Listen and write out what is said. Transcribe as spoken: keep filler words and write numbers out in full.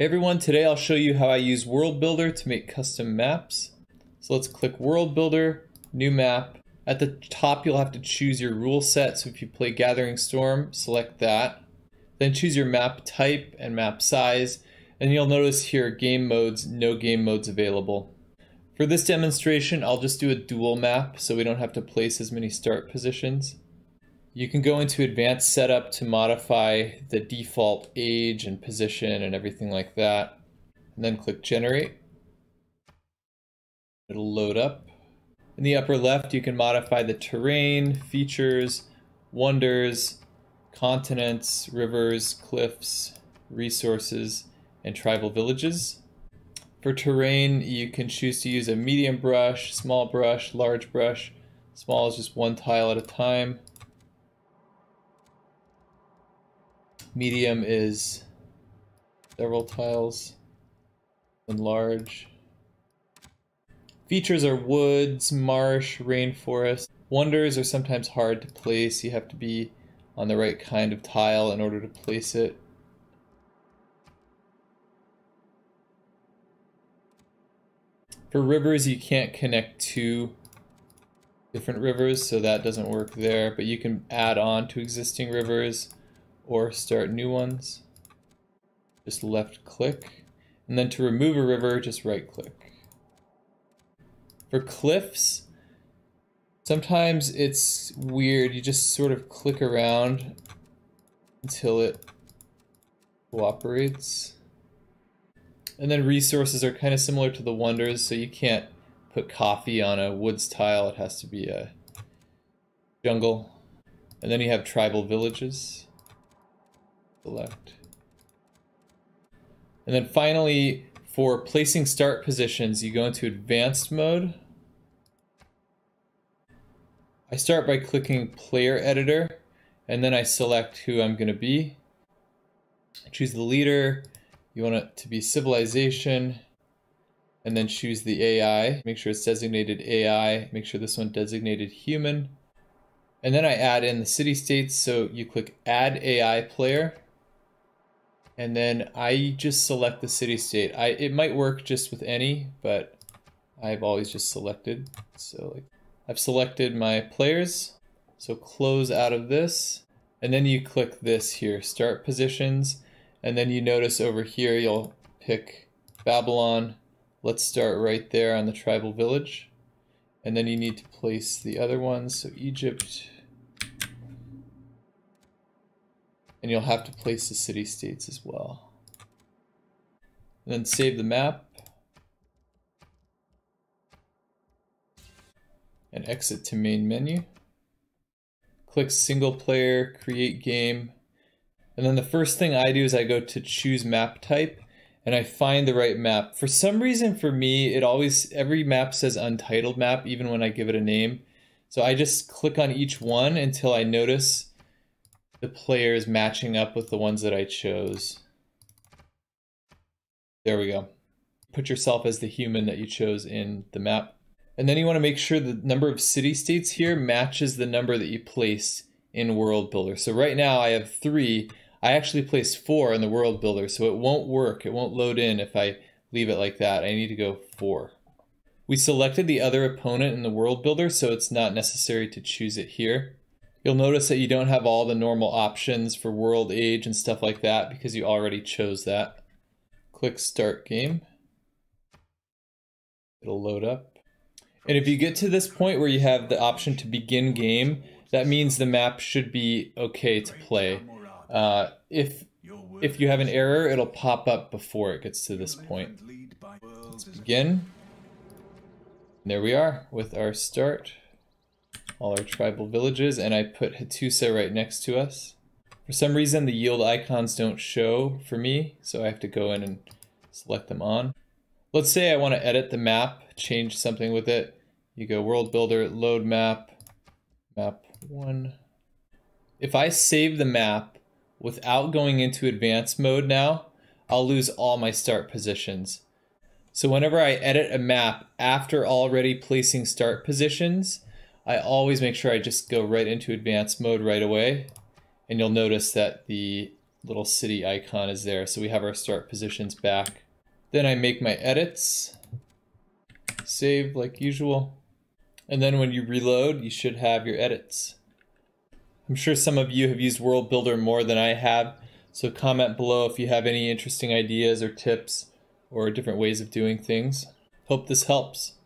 Hey everyone, today I'll show you how I use World Builder to make custom maps. So let's click World Builder, new map. At the top you'll have to choose your rule set, so if you play Gathering Storm, select that. Then choose your map type and map size, and you'll notice here game modes, no game modes available. For this demonstration I'll just do a dual map so we don't have to place as many start positions. You can go into advanced setup to modify the default age and position and everything like that. And then click generate. It'll load up. In the upper left, you can modify the terrain, features, wonders, continents, rivers, cliffs, resources, and tribal villages. For terrain, you can choose to use a medium brush, small brush, large brush. Small is just one tile at a time. Medium is several tiles, and large. Features are woods, marsh, rainforest. Wonders are sometimes hard to place. You have to be on the right kind of tile in order to place it. For rivers, you can't connect two different rivers, so that doesn't work there, but you can add on to existing rivers or start new ones. Just left click. And then to remove a river, just right click. For cliffs, sometimes it's weird. You just sort of click around until it cooperates. And then resources are kind of similar to the wonders, so you can't put coffee on a woods tile. It has to be a jungle. And then you have tribal villages. Select. And then finally, for placing start positions, you go into advanced mode. I start by clicking player editor, and then I select who I'm going to be. Choose the leader. You want it to be civilization, and then choose the A I. Make sure it's designated A I. Make sure this one designated human. And then I add in the city states, so you click add A I player. And then I just select the city state. I, it might work just with any, but I've always just selected. So like, I've selected my players. So close out of this. And then you click this here, start positions. And then you notice over here, you'll pick Babylon. Let's start right there on the tribal village. And then you need to place the other ones, so Egypt. And you'll have to place the city-states as well. And then save the map. And exit to main menu. Click single player, create game. And then the first thing I do is I go to choose map type. And I find the right map. For some reason for me, it always, every map says untitled map, even when I give it a name. So I just click on each one until I notice the players matching up with the ones that I chose. There we go. Put yourself as the human that you chose in the map. And then you want to make sure the number of city-states here matches the number that you placed in World Builder. So right now I have three. I actually placed four in the World Builder, so it won't work. It won't load in if I leave it like that. I need to go four. We selected the other opponent in the World Builder, so it's not necessary to choose it here. You'll notice that you don't have all the normal options for world age and stuff like that because you already chose that. Click Start Game. It'll load up. And if you get to this point where you have the option to begin game, that means the map should be okay to play. Uh, if, if you have an error, it'll pop up before it gets to this point. Let's begin. And there we are with our start. All our tribal villages, and I put Hattusa right next to us. For some reason, the yield icons don't show for me, so I have to go in and select them on. Let's say I want to edit the map, change something with it. You go World Builder, load map, map one. If I save the map, without going into advanced mode now, I'll lose all my start positions. So whenever I edit a map after already placing start positions, I always make sure I just go right into advanced mode right away. And you'll notice that the little city icon is there. So we have our start positions back. Then I make my edits, save like usual. And then when you reload, you should have your edits. I'm sure some of you have used World Builder more than I have, so comment below if you have any interesting ideas or tips or different ways of doing things. Hope this helps.